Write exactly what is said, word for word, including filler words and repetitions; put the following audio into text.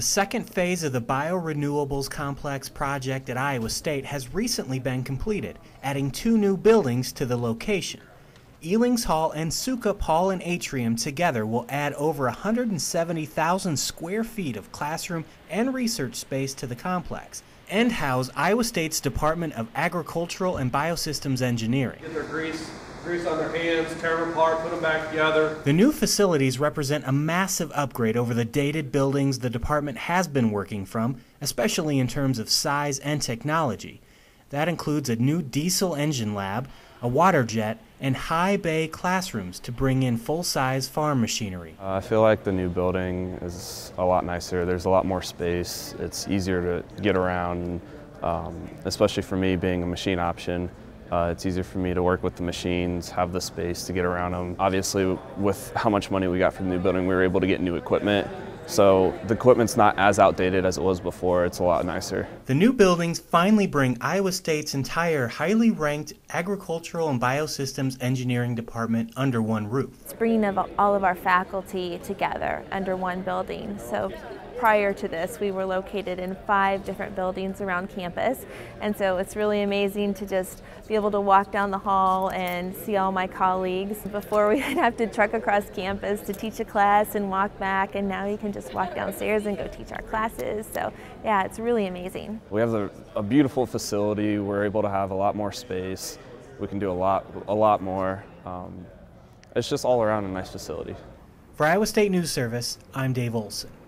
The second phase of the Biorenewables Complex project at Iowa State has recently been completed, adding two new buildings to the location. Elings Hall and Sukup Hall and Atrium together will add over one hundred seventy thousand square feet of classroom and research space to the complex and house Iowa State's Department of Agricultural and Biosystems Engineering. Get their grease, grease on their hands, tear them apart, put them back together. The new facilities represent a massive upgrade over the dated buildings the department has been working from, especially in terms of size and technology. That includes a new diesel engine lab, a water jet, and high bay classrooms to bring in full-size farm machinery. Uh, I feel like the new building is a lot nicer. There's a lot more space. It's easier to get around, um, especially for me being a machine option. Uh, it's easier for me to work with the machines, have the space to get around them. Obviously, with how much money we got from the new building, we were able to get new equipment. So the equipment's not as outdated as it was before. It's a lot nicer. The new buildings finally bring Iowa State's entire highly ranked agricultural and biosystems engineering department under one roof. It's bringing all of our faculty together under one building. So prior to this, we were located in five different buildings around campus. And so it's really amazing to just be able to walk down the hall and see all my colleagues. Before, we'd have to trek across campus to teach a class and walk back, and now you can just Just walk downstairs and go teach our classes. So yeah, it's really amazing. We have a, a beautiful facility. We're able to have a lot more space. We can do a lot, a lot more. Um, it's just all around a nice facility. For Iowa State News Service, I'm Dave Olson.